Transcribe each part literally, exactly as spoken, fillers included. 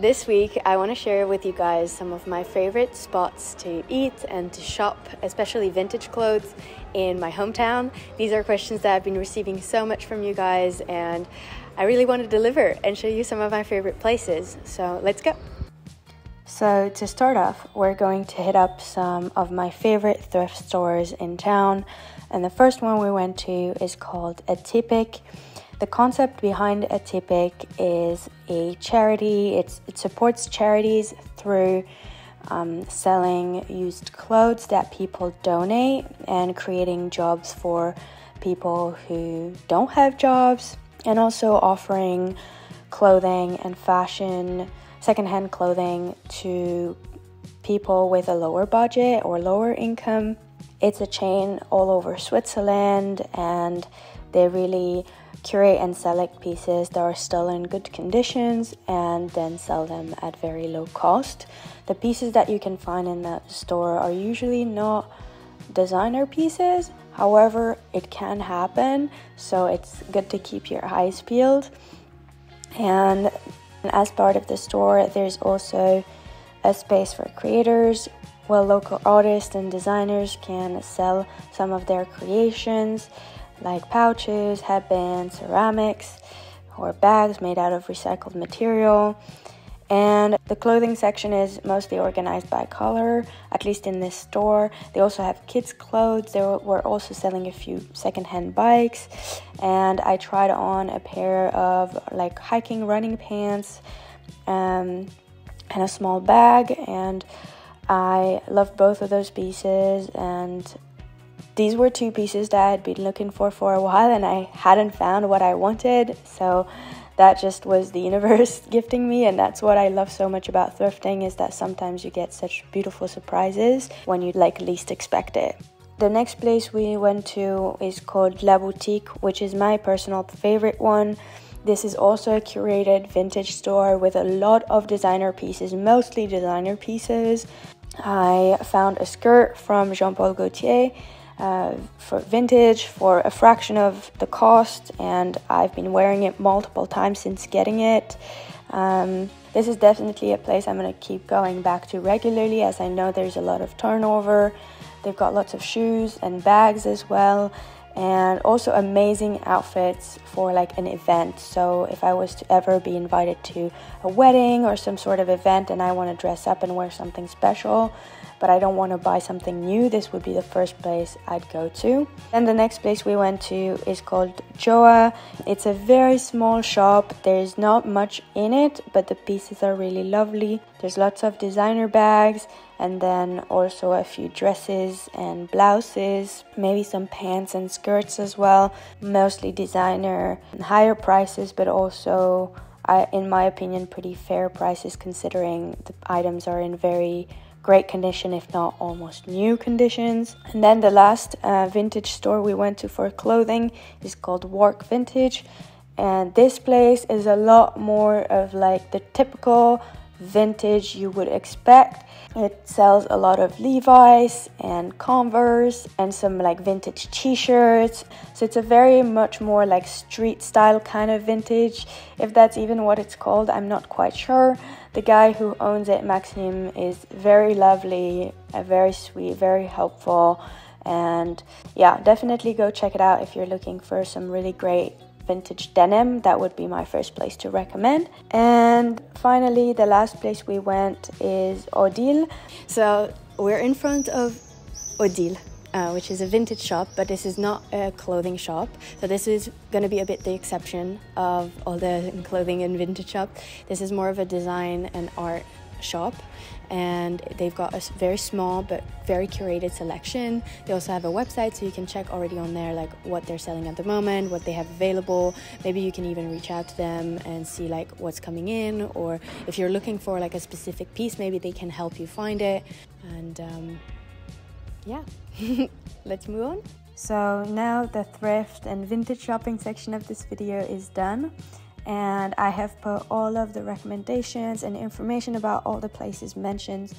This week I want to share with you guys some of my favorite spots to eat and to shop, especially vintage clothes in my hometown. These are questions that I've been receiving so much from you guys, and I really want to deliver and show you some of my favorite places. So let's go! So to start off, we're going to hit up some of my favorite thrift stores in town. And the first one we went to is called Ateapic. The concept behind Ateapic is a charity. It's, it supports charities through um, selling used clothes that people donate and creating jobs for people who don't have jobs, and also offering clothing and fashion, secondhand clothing, to people with a lower budget or lower income. It's a chain all over Switzerland, and they really curate and select pieces that are still in good conditions and then sell them at very low cost. The pieces that you can find in that store are usually not designer pieces, however it can happen, so it's good to keep your eyes peeled. And as part of the store, there's also a space for creators, where local artists and designers can sell some of their creations, like pouches, headbands, ceramics, or bags made out of recycled material. And the clothing section is mostly organized by color, at least in this store. They also have kids' clothes. They were also selling a few secondhand bikes, and I tried on a pair of like hiking running pants um, and a small bag, and I loved both of those pieces. And these were two pieces that I had been looking for for a while, and I hadn't found what I wanted, so that just was the universe gifting me. And that's what I love so much about thrifting, is that sometimes you get such beautiful surprises when you like least expect it. The next place we went to is called La Boutique, which is my personal favorite one. This is also a curated vintage store with a lot of designer pieces, mostly designer pieces. I found a skirt from Jean-Paul Gaultier Uh, for vintage for a fraction of the cost, and I've been wearing it multiple times since getting it. Um, this is definitely a place I'm going to keep going back to regularly, as I know there's a lot of turnover. They've got lots of shoes and bags as well, and also amazing outfits for like an event. So if I was to ever be invited to a wedding or some sort of event and I want to dress up and wear something special, but I don't want to buy something new, this would be the first place I'd go to. Then the next place we went to is called Joa. It's a very small shop. There's not much in it, but the pieces are really lovely. There's lots of designer bags, and then also a few dresses and blouses, maybe some pants and skirts as well, mostly designer, higher prices, but also, I, in my opinion, pretty fair prices, considering the items are in very great condition, if not almost new conditions. And then the last uh, vintage store we went to for clothing is called Wark Vintage, and this place is a lot more of like the typical vintage you would expect. It sells a lot of Levi's and Converse and some like vintage t-shirts, so it's a very much more like street style kind of vintage, if that's even what it's called. I'm not quite sure. The guy who owns it, Maxim, is very lovely, very sweet, very helpful, and yeah, definitely go check it out if you're looking for some really great vintage denim. That would be my first place to recommend. And finally, the last place we went is Odile. So we're in front of Odile, uh, which is a vintage shop, but this is not a clothing shop. So this is going to be a bit the exception of all the clothing and vintage shop. This is more of a design and art shop, and they've got a very small but very curated selection. They also have a website, so you can check already on there like what they're selling at the moment, what they have available. Maybe you can even reach out to them and see like what's coming in, or if you're looking for like a specific piece, maybe they can help you find it. And um, yeah, let's move on. So now the thrift and vintage shopping section of this video is done, and I have put all of the recommendations and information about all the places mentioned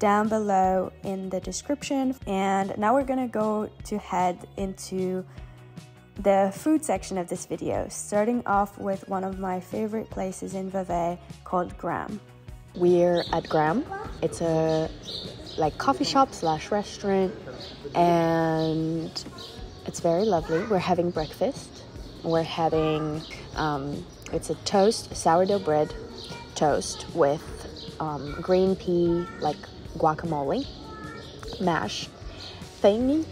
down below in the description. And now we're gonna go to head into the food section of this video, starting off with one of my favorite places in Vevey called Gram. We're at Gram. It's a like coffee shop slash restaurant, and it's very lovely. We're having breakfast. We're having um, it's a toast, sourdough bread toast with um, green pea like guacamole mash thingy.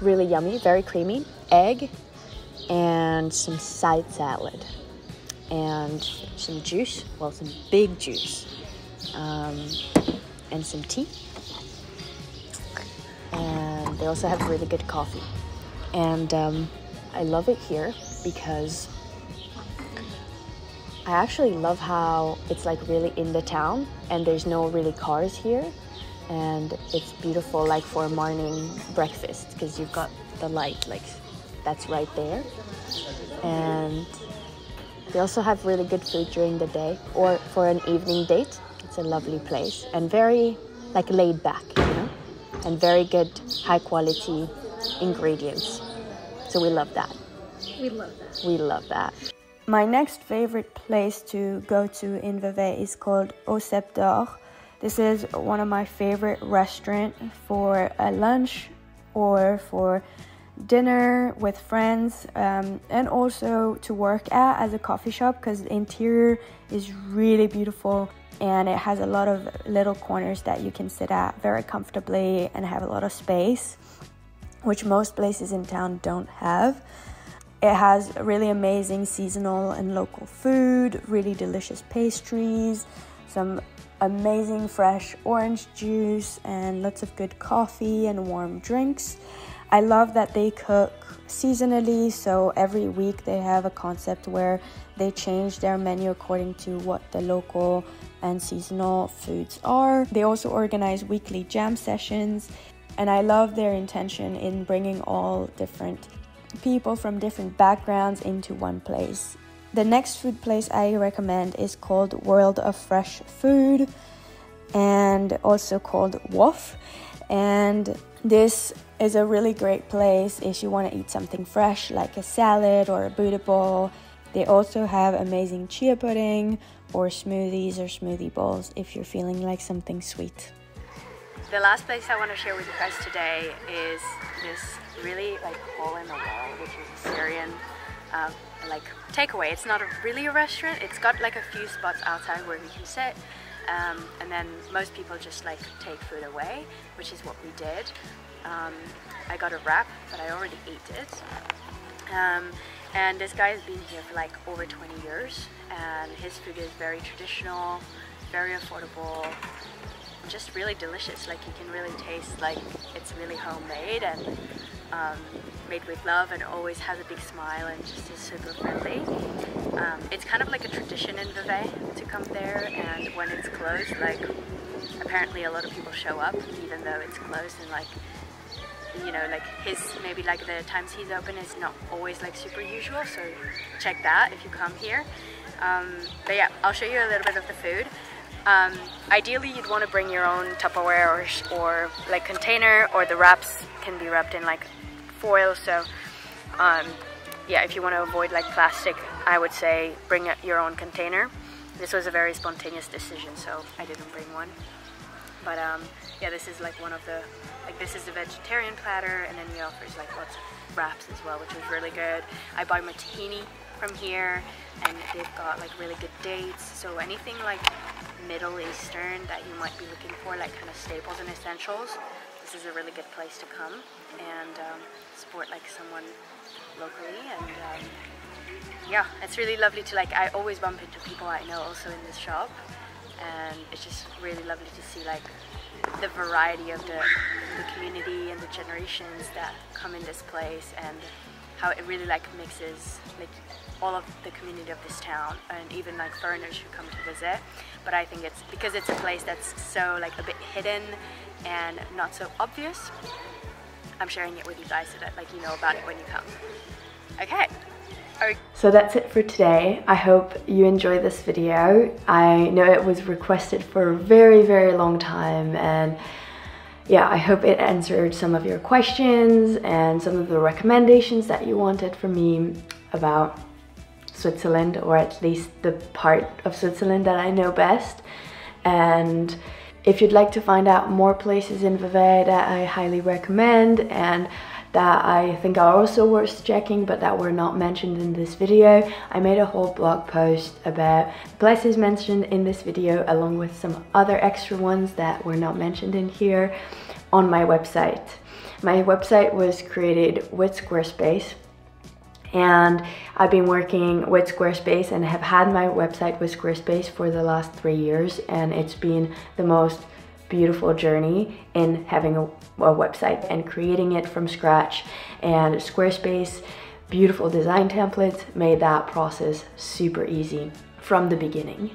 Really yummy, very creamy, egg, and some side salad, and some juice, well, some big juice, um, and some tea. And they also have really good coffee. And um, I love it here because I actually love how it's like really in the town and there's no really cars here. And it's beautiful like for a morning breakfast because you've got the light, like that's right there. And they also have really good food during the day or for an evening date. It's a lovely place and very like laid back, you know, and very good high quality ingredients. So we love that. We love that. We love that. My next favorite place to go to in Vevey is called Au. This is one of my favorite restaurants for a lunch or for dinner with friends, um, and also to work at as a coffee shop because the interior is really beautiful and it has a lot of little corners that you can sit at very comfortably and have a lot of space, which most places in town don't have. It has really amazing seasonal and local food, really delicious pastries, some amazing fresh orange juice and lots of good coffee and warm drinks. I love that they cook seasonally, so every week they have a concept where they change their menu according to what the local and seasonal foods are. They also organize weekly jam sessions, and I love their intention in bringing all different people from different backgrounds into one place. The next food place I recommend is called World of Fresh Food and also called Wøff. And this is a really great place if you want to eat something fresh like a salad or a Buddha bowl. They also have amazing chia pudding or smoothies or smoothie bowls if you're feeling like something sweet. The last place I want to share with you guys today is this really like hole in the wall, which is a Syrian Uh, like takeaway. It's not a, really a restaurant. It's got like a few spots outside where you can sit, um, and then most people just like take food away, which is what we did. Um, I got a wrap, but I already ate it. Um, and this guy has been here for like over twenty years, and his food is very traditional, very affordable, just really delicious. Like you can really taste like it's really homemade and um, made with love, and always has a big smile and just is super friendly. Um, it's kind of like a tradition in Vevey to come there, and when it's closed, like apparently a lot of people show up even though it's closed, and like, you know, like his maybe like the times he's open is not always like super usual, so check that if you come here. Um, but yeah, I'll show you a little bit of the food. Um, ideally you'd want to bring your own Tupperware or, or like container, or the wraps can be wrapped in like foil, so um, yeah, if you want to avoid like plastic, I would say bring your own container. This was a very spontaneous decision, so I didn't bring one, but um, yeah, this is like one of the, like this is the vegetarian platter, and then he offers like lots of wraps as well, which was really good. I buy my tahini from here, and they've got like really good dates, so anything like Middle Eastern that you might be looking for, like kind of staples and essentials, this is a really good place to come and um, support like someone locally. And um, yeah, it's really lovely to like, I always bump into people I know also in this shop, and it's just really lovely to see like the variety of the, the community and the generations that come in this place, and how it really like mixes like all of the community of this town, and even like foreigners who come to visit. But I think it's because it's a place that's so like a bit hidden and not so obvious, I'm sharing it with you guys so that like you know about it when you come. Okay. Okay. So that's it for today. I hope you enjoy this video. I know it was requested for a very, very long time, and yeah, I hope it answered some of your questions and some of the recommendations that you wanted from me about Switzerland, or at least the part of Switzerland that I know best. And if you'd like to find out more places in Vevey that I highly recommend and that I think are also worth checking but that were not mentioned in this video, I made a whole blog post about places mentioned in this video along with some other extra ones that were not mentioned in here on my website. My website was created with Squarespace, and I've been working with Squarespace and have had my website with Squarespace for the last three years and it's been the most beautiful journey in having a, a website and creating it from scratch, and Squarespace beautiful design templates made that process super easy from the beginning.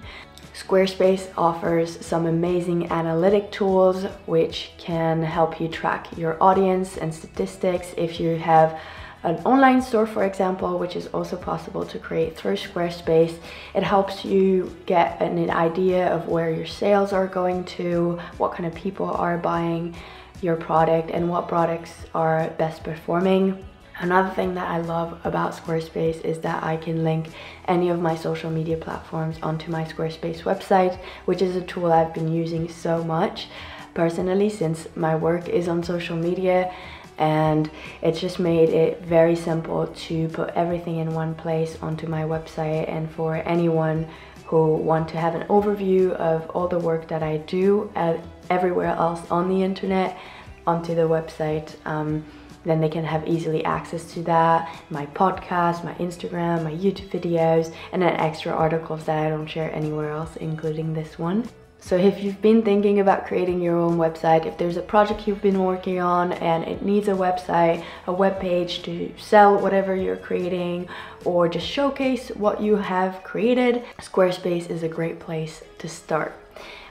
Squarespace offers some amazing analytic tools which can help you track your audience and statistics if you have an online store, for example, which is also possible to create through Squarespace. It helps you get an idea of where your sales are going to, what kind of people are buying your product, and what products are best performing. Another thing that I love about Squarespace is that I can link any of my social media platforms onto my Squarespace website, which is a tool I've been using so much personally since my work is on social media. And it just made it very simple to put everything in one place onto my website, and for anyone who want to have an overview of all the work that I do uh, everywhere else on the internet onto the website, um, then they can have easily access to that, my podcast, my Instagram, my YouTube videos, and then extra articles that I don't share anywhere else, including this one. So if you've been thinking about creating your own website, if there's a project you've been working on and it needs a website, a web page to sell whatever you're creating or just showcase what you have created, Squarespace is a great place to start.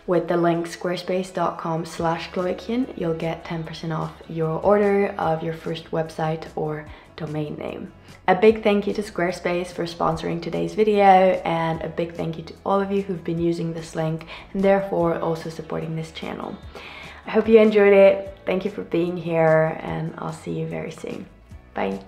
With the link squarespace dot com slash Chloekian, you'll get ten percent off your order of your first website or domain name. A big thank you to Squarespace for sponsoring today's video, and a big thank you to all of you who've been using this link and therefore also supporting this channel. I hope you enjoyed it. Thank you for being here, and I'll see you very soon. Bye.